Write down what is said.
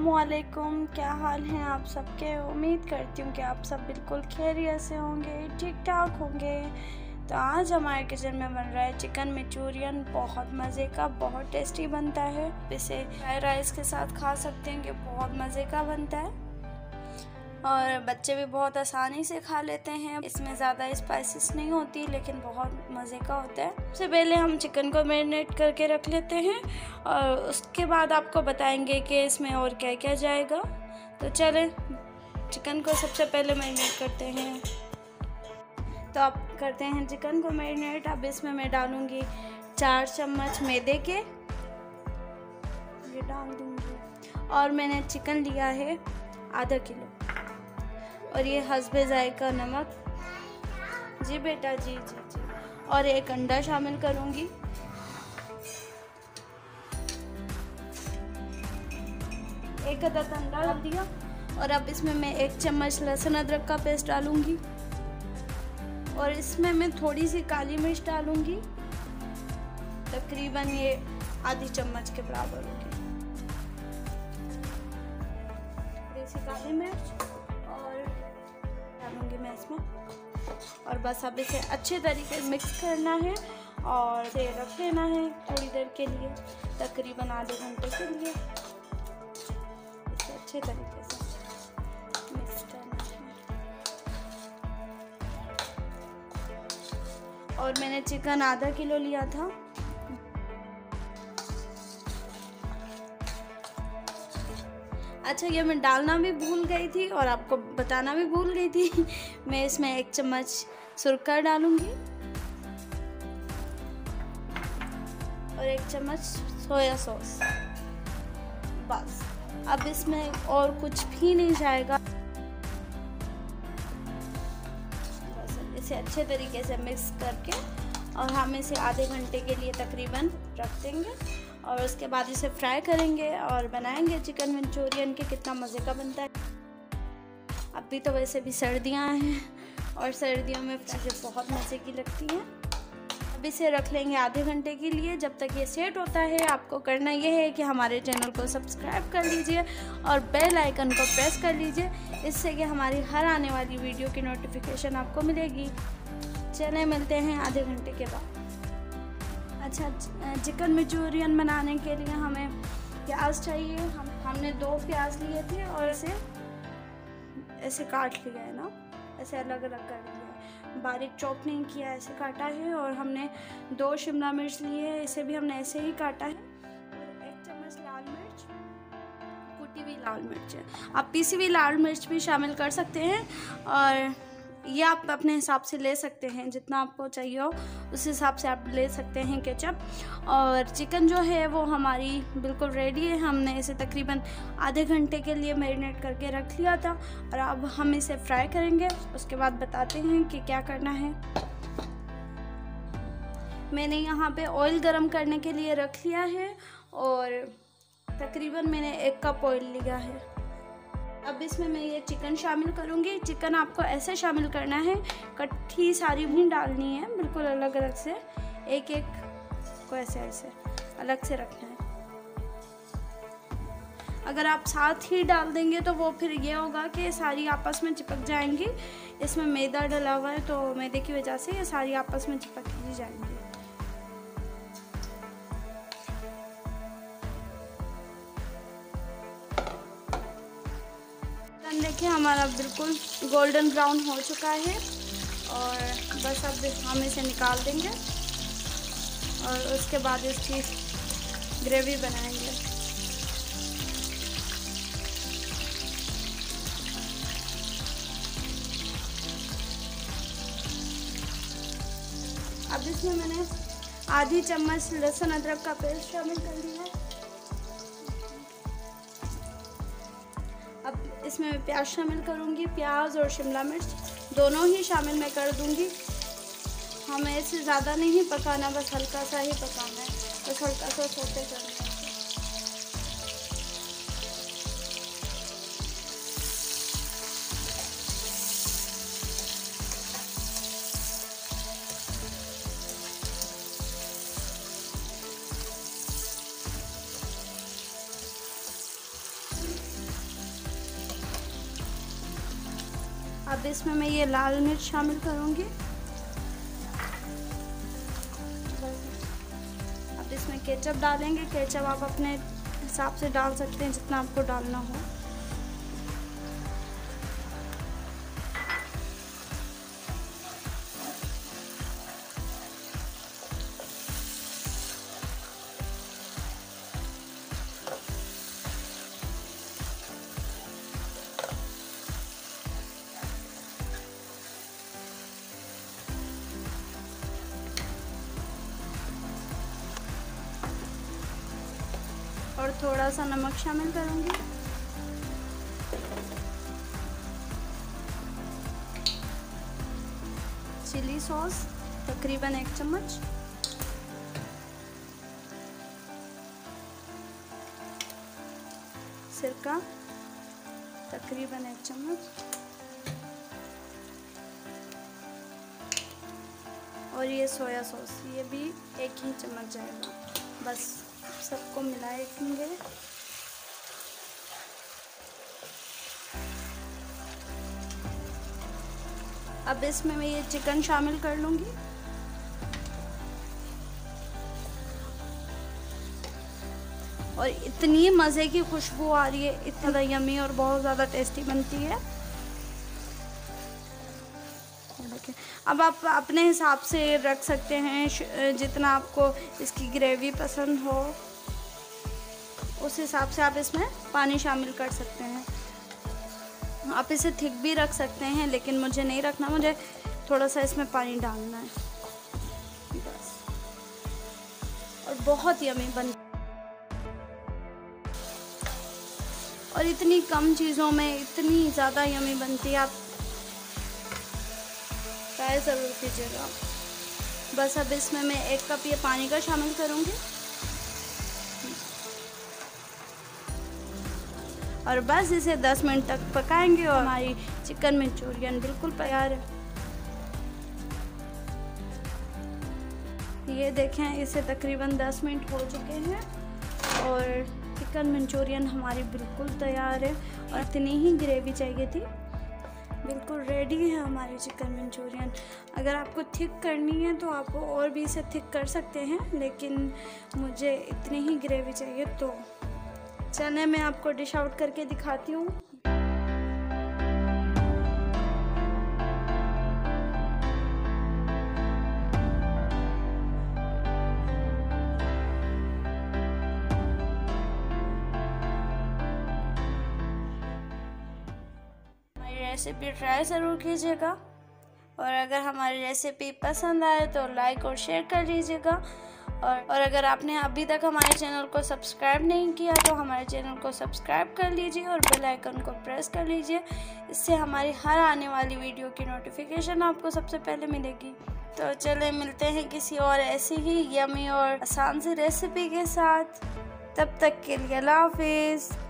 अस्सलामुअलैकुम, क्या हाल हैं आप सबके। उम्मीद करती हूँ कि आप सब बिल्कुल खैरियत से होंगे, ठीक ठाक होंगे। तो आज हमारे किचन में बन रहा है चिकन मैचूरियन। बहुत मज़े का, बहुत टेस्टी बनता है। इसे फ्राइड राइस के साथ खा सकते हैं कि बहुत मज़े का बनता है और बच्चे भी बहुत आसानी से खा लेते हैं। इसमें ज़्यादा स्पाइसेस नहीं होती लेकिन बहुत मज़े का होता है। सबसे पहले हम चिकन को मैरिनेट करके रख लेते हैं और उसके बाद आपको बताएंगे कि इसमें और क्या क्या जाएगा। तो चलें चिकन को सबसे पहले मैरिनेट करते हैं। तो आप करते हैं चिकन को मैरिनेट। अब इसमें मैं डालूँगी 4 चम्मच मैदे के, ये डाल दूँगी। और मैंने चिकन लिया है 1/2 किलो और ये हस्बे जायका नमक, जी बेटा जी जी जी। और 1 अंडा शामिल करूँगी। एक अदद अंडा डाल दिया। और अब इसमें मैं 1 चम्मच लहसुन अदरक का पेस्ट डालूँगी और इसमें मैं थोड़ी सी काली मिर्च डालूँगी, तकरीबन ये आधी चम्मच के बराबर होगी काली मिर्च। और डालूँगी मैं इसमें और बस अब इसे अच्छे तरीके से मिक्स करना है और इसे रख देना है थोड़ी देर के लिए, तकरीबन आधे घंटे के लिए। इसे अच्छे तरीके से मिक्स करना है। और मैंने चिकन 1/2 किलो लिया था। अच्छा, ये मैं डालना भी भूल गई थी और आपको बताना भी भूल गई थी। मैं इसमें 1 चम्मच सुरका डालूंगी और 1 चम्मच सोया सॉस। बस अब इसमें और कुछ भी नहीं जाएगा। बस इसे अच्छे तरीके से मिक्स करके और हम इसे आधे घंटे के लिए तकरीबन रख देंगे और उसके बाद इसे फ्राई करेंगे और बनाएंगे चिकन मंचूरियन के। कितना मज़े का बनता है। अभी तो वैसे भी सर्दियां हैं और सर्दियों में फ्राई बहुत मज़े की लगती हैं। अब इसे रख लेंगे आधे घंटे के लिए। जब तक ये सेट होता है आपको करना यह है कि हमारे चैनल को सब्सक्राइब कर लीजिए और बेल आइकन को प्रेस कर लीजिए, इससे कि हमारी हर आने वाली वीडियो की नोटिफिकेशन आपको मिलेगी। चले मिलते हैं आधे घंटे के बाद। अच्छा, चिकन मंचूरियन बनाने के लिए हमें प्याज चाहिए। हमने 2 प्याज लिए थे और इसे ऐसे काट लिया है ना, ऐसे अलग अलग कर लिया है, बारीक चॉप नहीं किया, ऐसे काटा है। और हमने 2 शिमला मिर्च ली है, इसे भी हमने ऐसे ही काटा है। और 1 चम्मच लाल मिर्च, कुटी हुई लाल मिर्च है, आप पीसी हुई लाल मिर्च भी शामिल कर सकते हैं। और ये आप अपने हिसाब से ले सकते हैं, जितना आपको चाहिए हो उस हिसाब से आप ले सकते हैं केचप। और चिकन जो है वो हमारी बिल्कुल रेडी है। हमने इसे तकरीबन आधे घंटे के लिए मैरिनेट करके रख लिया था और अब हम इसे फ्राई करेंगे। उसके बाद बताते हैं कि क्या करना है। मैंने यहाँ पे ऑयल गरम करने के लिए रख लिया है और तकरीबन मैंने 1 कप ऑयल लिया है। अब इसमें मैं ये चिकन शामिल करूँगी। चिकन आपको ऐसे शामिल करना है, इकट्ठी सारी भी डालनी है, बिल्कुल अलग अलग से, एक एक को ऐसे ऐसे अलग से रखना है। अगर आप साथ ही डाल देंगे तो वो फिर ये होगा कि सारी आपस में चिपक जाएंगी। इसमें मैदा डला हुआ है तो मैदे की वजह से ये सारी आपस में चिपक ही जाएंगी। देखिए हमारा बिल्कुल गोल्डन ब्राउन हो चुका है और बस अब हम इसे निकाल देंगे और उसके बाद इसकी ग्रेवी बनाएंगे। अब इसमें मैंने 1/2 चम्मच लहसुन अदरक का पेस्ट शामिल कर दिया है। इसमें मैं प्याज शामिल करूंगी, प्याज और शिमला मिर्च दोनों ही शामिल मैं कर दूंगी। हमें इसे ज़्यादा नहीं पकाना, बस हल्का सा ही पकाना है, बस हल्का सा सोते करना है। अब इसमें मैं ये लाल मिर्च शामिल करूँगी। अब इसमें केचप डालेंगे। केचप आप अपने हिसाब से डाल सकते हैं, जितना आपको डालना हो। और थोड़ा सा नमक शामिल करूंगी। चिली सॉस तकरीबन 1 चम्मच। सिरका तकरीबन 1 चम्मच। और ये सोया सॉस, ये भी 1 ही चम्मच जाएगा। बस सबको मिलाएंगे। अब इसमें मैं ये चिकन शामिल कर लूँगी। और इतनी मज़े की खुशबू आ रही है, इतना ज़्यादा यमी और बहुत ज़्यादा टेस्टी बनती है। अब आप अपने हिसाब से रख सकते हैं, जितना आपको इसकी ग्रेवी पसंद हो उस हिसाब से आप इसमें पानी शामिल कर सकते हैं। आप इसे थिक भी रख सकते हैं, लेकिन मुझे नहीं रखना, मुझे थोड़ा सा इसमें पानी डालना है बस। और बहुत यमी बन, और इतनी कम चीज़ों में इतनी ज़्यादा यमी बनती है। आप ट्राई ज़रूर कीजिएगा। बस अब इसमें मैं 1 कप ये पानी का शामिल करूँगी। और बस इसे 10 मिनट तक पकाएंगे और हमारी चिकन मंचूरियन बिल्कुल तैयार है। ये देखें, इसे तकरीबन 10 मिनट हो चुके हैं और चिकन मंचूरियन हमारी बिल्कुल तैयार है। और इतनी ही ग्रेवी चाहिए थी। बिल्कुल रेडी है हमारी चिकन मंचूरियन। अगर आपको थिक करनी है तो आप और भी इसे थिक कर सकते हैं, लेकिन मुझे इतनी ही ग्रेवी चाहिए। तो चने मैं आपको डिश आउट करके दिखाती हूँ। हमारी रेसिपी ट्राई ज़रूर कीजिएगा। और अगर हमारी रेसिपी पसंद आए तो लाइक और शेयर कर लीजिएगा। और अगर आपने अभी तक हमारे चैनल को सब्सक्राइब नहीं किया तो हमारे चैनल को सब्सक्राइब कर लीजिए और बेल आइकन को प्रेस कर लीजिए। इससे हमारी हर आने वाली वीडियो की नोटिफिकेशन आपको सबसे पहले मिलेगी। तो चले मिलते हैं किसी और ऐसी ही यमी और आसान सी रेसिपी के साथ। तब तक के लिए अल्लाह हाफिज़।